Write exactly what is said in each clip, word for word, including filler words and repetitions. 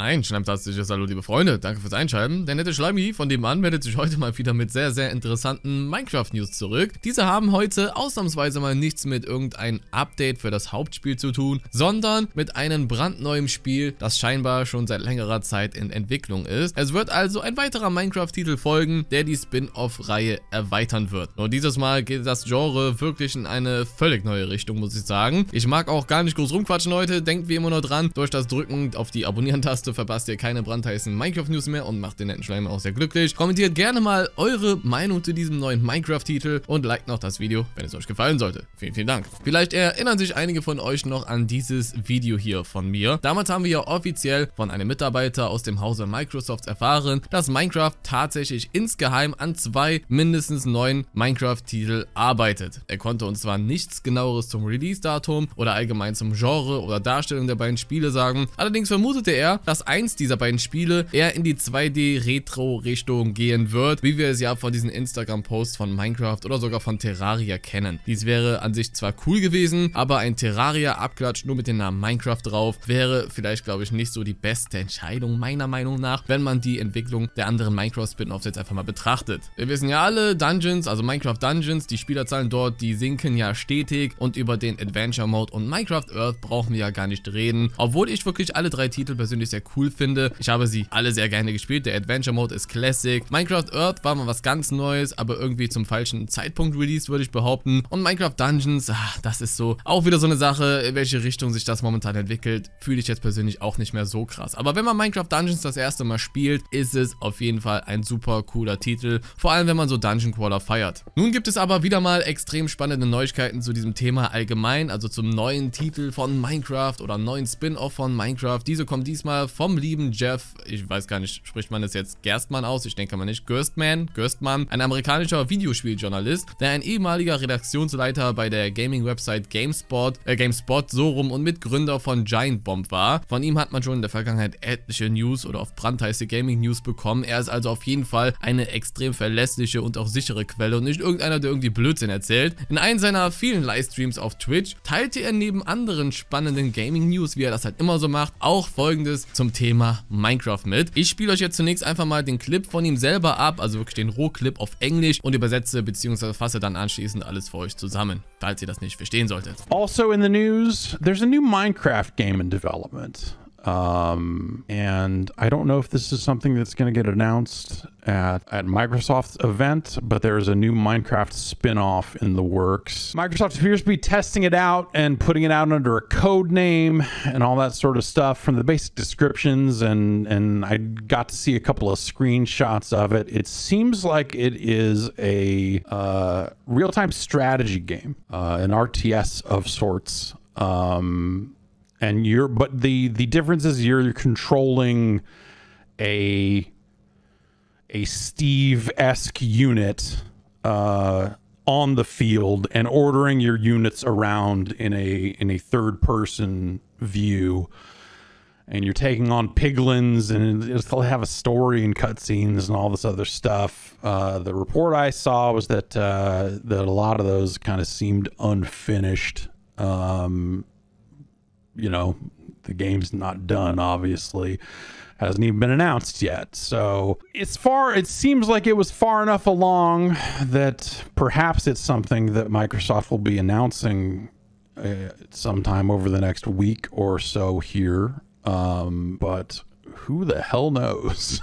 Ein schnapptastisches Hallo, liebe Freunde, danke fürs Einschalten. Der nette Schleimi von dem Mann meldet sich heute mal wieder mit sehr, sehr interessanten Minecraft-News zurück. Diese haben heute ausnahmsweise mal nichts mit irgendeinem Update für das Hauptspiel zu tun, sondern mit einem brandneuen Spiel, das scheinbar schon seit längerer Zeit in Entwicklung ist. Es wird also ein weiterer Minecraft-Titel folgen, der die Spin-Off-Reihe erweitern wird. Nur dieses Mal geht das Genre wirklich in eine völlig neue Richtung, muss ich sagen. Ich mag auch gar nicht groß rumquatschen, Leute. Denkt wie immer nur dran, durch das Drücken auf die Abonnieren-Taste verpasst ihr keine brandheißen Minecraft-News mehr und macht den netten Schleim auch sehr glücklich. Kommentiert gerne mal eure Meinung zu diesem neuen Minecraft-Titel und liked noch das Video, wenn es euch gefallen sollte. Vielen, vielen Dank. Vielleicht erinnern sich einige von euch noch an dieses Video hier von mir. Damals haben wir ja offiziell von einem Mitarbeiter aus dem Hause Microsoft erfahren, dass Minecraft tatsächlich insgeheim an zwei mindestens neuen Minecraft-Titel arbeitet. Er konnte uns zwar nichts genaueres zum Release-Datum oder allgemein zum Genre oder Darstellung der beiden Spiele sagen, allerdings vermutete er, dass eins dieser beiden Spiele eher in die zwei D-Retro-Richtung gehen wird, wie wir es ja von diesen Instagram-Posts von Minecraft oder sogar von Terraria kennen. Dies wäre an sich zwar cool gewesen, aber ein Terraria-Abklatsch nur mit dem Namen Minecraft drauf wäre vielleicht, glaube ich, nicht so die beste Entscheidung, meiner Meinung nach, wenn man die Entwicklung der anderen Minecraft-Spin-Offs jetzt einfach mal betrachtet. Wir wissen ja alle, Dungeons, also Minecraft Dungeons, die Spielerzahlen dort, die sinken ja stetig, und über den Adventure-Mode und Minecraft Earth brauchen wir ja gar nicht reden, obwohl ich wirklich alle drei Titel persönlich sehr cool finde. Ich habe sie alle sehr gerne gespielt. Der Adventure Mode ist Classic. Minecraft Earth war mal was ganz Neues, aber irgendwie zum falschen Zeitpunkt released, würde ich behaupten. Und Minecraft Dungeons, ach, das ist so auch wieder so eine Sache, in welche Richtung sich das momentan entwickelt, fühle ich jetzt persönlich auch nicht mehr so krass. Aber wenn man Minecraft Dungeons das erste Mal spielt, ist es auf jeden Fall ein super cooler Titel, vor allem wenn man so Dungeon Crawler feiert. Nun gibt es aber wieder mal extrem spannende Neuigkeiten zu diesem Thema allgemein, also zum neuen Titel von Minecraft oder neuen Spin-Off von Minecraft. Diese kommt diesmal vom lieben Jeff, ich weiß gar nicht, spricht man das jetzt Gerstmann aus? Ich denke mal nicht. Gerstmann, Gerstmann, ein amerikanischer Videospieljournalist, der ein ehemaliger Redaktionsleiter bei der Gaming-Website GameSpot, äh, GameSpot so rum und Mitgründer von Giant Bomb war. Von ihm hat man schon in der Vergangenheit etliche News oder auf brandheiße Gaming-News bekommen. Er ist also auf jeden Fall eine extrem verlässliche und auch sichere Quelle und nicht irgendeiner, der irgendwie Blödsinn erzählt. In einem seiner vielen Livestreams auf Twitch teilte er neben anderen spannenden Gaming-News, wie er das halt immer so macht, auch folgendes zum Thema Minecraft mit. Ich spiele euch jetzt zunächst einfach mal den Clip von ihm selber ab, also wirklich den Rohclip auf Englisch, und übersetze bzw. fasse dann anschließend alles für euch zusammen, falls ihr das nicht verstehen solltet. Also in the news, there's a new Minecraft game in development. Um, and I don't know if this is something that's going to get announced at, at Microsoft's event, but there is a new Minecraft spin-off in the works. Microsoft appears to be testing it out and putting it out under a code name and all that sort of stuff. From the basic descriptions and, and I got to see a couple of screenshots of it. It seems like it is a uh, real-time strategy game, uh, an R T S of sorts. Um... And you're, but the the difference is you're controlling a a Steve-esque unit uh, on the field and ordering your units around in a in a third-person view, and you're taking on piglins, and it'll have a story and cutscenes and all this other stuff. Uh, the report I saw was that uh, that a lot of those kind of seemed unfinished. Um, You know, the game's not done, obviously. Hasn't even been announced yet. So it's far, it seems like it was far enough along that perhaps it's something that Microsoft will be announcing uh, sometime over the next week or so here. Um, but who the hell knows?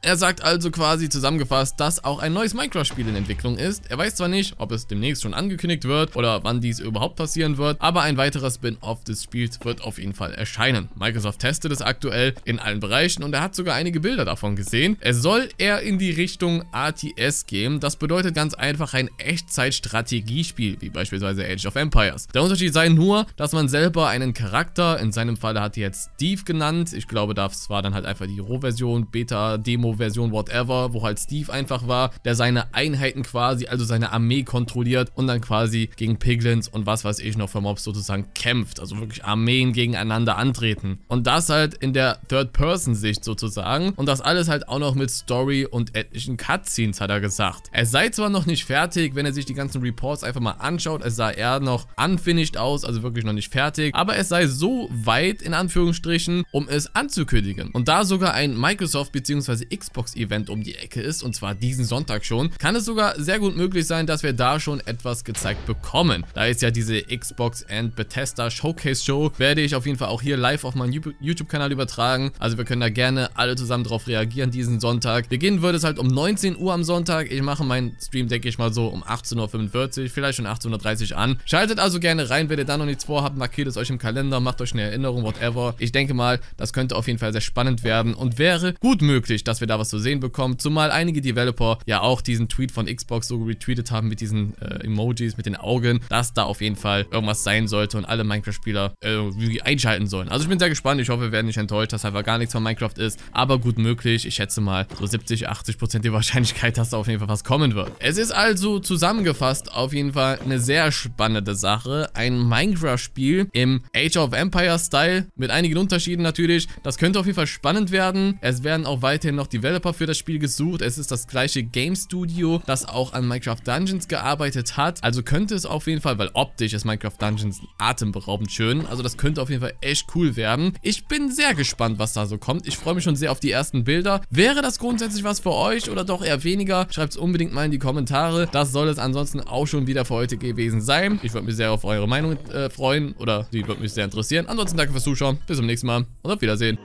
Er sagt also quasi zusammengefasst, dass auch ein neues Minecraft-Spiel in Entwicklung ist. Er weiß zwar nicht, ob es demnächst schon angekündigt wird oder wann dies überhaupt passieren wird, aber ein weiterer Spin-Off des Spiels wird auf jeden Fall erscheinen. Microsoft testet es aktuell in allen Bereichen und er hat sogar einige Bilder davon gesehen. Es soll eher in die Richtung R T S gehen. Das bedeutet ganz einfach ein Echtzeit-Strategiespiel, wie beispielsweise Age of Empires. Der Unterschied sei nur, dass man selber einen Charakter, in seinem Fall hat er jetzt Steve genannt, ich glaube, das war dann halt einfach die Rohversion, Beta Demo-Version, whatever, wo halt Steve einfach war, der seine Einheiten quasi, also seine Armee kontrolliert und dann quasi gegen Piglins und was weiß ich noch für Mobs sozusagen kämpft. Also wirklich Armeen gegeneinander antreten. Und das halt in der Third-Person-Sicht sozusagen. Und das alles halt auch noch mit Story und etlichen Cutscenes, hat er gesagt. Er sei zwar noch nicht fertig, wenn er sich die ganzen Reports einfach mal anschaut. Es sah eher noch unfinished aus, also wirklich noch nicht fertig. Aber es sei so weit, in Anführungsstrichen, um es anzukündigen. Und da sogar ein Microsoft- bzw. Xbox-Event um die Ecke ist, und zwar diesen Sonntag schon, kann es sogar sehr gut möglich sein, dass wir da schon etwas gezeigt bekommen. Da ist ja diese Xbox and Bethesda Showcase Show, werde ich auf jeden Fall auch hier live auf meinem YouTube-Kanal übertragen. Also wir können da gerne alle zusammen drauf reagieren diesen Sonntag. Beginnen würde es halt um neunzehn Uhr am Sonntag. Ich mache meinen Stream, denke ich mal so, um achtzehn Uhr fünfundvierzig, vielleicht schon achtzehn Uhr dreißig an. Schaltet also gerne rein, wenn ihr da noch nichts vorhabt, markiert es euch im Kalender, macht euch eine Erinnerung, whatever. Ich denke mal, das könnte auf jeden Fall sehr spannend werden und wäre gut möglich, dass wir da was zu sehen bekommen, zumal einige Developer ja auch diesen Tweet von Xbox so retweetet haben mit diesen äh, Emojis, mit den Augen, dass da auf jeden Fall irgendwas sein sollte und alle Minecraft-Spieler äh, einschalten sollen. Also ich bin sehr gespannt, ich hoffe, wir werden nicht enttäuscht, dass einfach gar nichts von Minecraft ist, aber gut möglich, ich schätze mal so siebzig, achtzig Prozent die Wahrscheinlichkeit, dass da auf jeden Fall was kommen wird. Es ist also zusammengefasst auf jeden Fall eine sehr spannende Sache, ein Minecraft-Spiel im Age of Empires-Style mit einigen Unterschieden natürlich, das könnte auf jeden Fall spannend werden. Es werden auch weiterhin noch Developer für das Spiel gesucht. Es ist das gleiche Game Studio, das auch an Minecraft Dungeons gearbeitet hat. Also könnte es auf jeden Fall, weil optisch ist Minecraft Dungeons atemberaubend schön. Also das könnte auf jeden Fall echt cool werden. Ich bin sehr gespannt, was da so kommt. Ich freue mich schon sehr auf die ersten Bilder. Wäre das grundsätzlich was für euch oder doch eher weniger? Schreibt es unbedingt mal in die Kommentare. Das soll es ansonsten auch schon wieder für heute gewesen sein. Ich würde mich sehr auf eure Meinung äh, freuen oder die würde mich sehr interessieren. Ansonsten danke fürs Zuschauen. Bis zum nächsten Mal und auf Wiedersehen.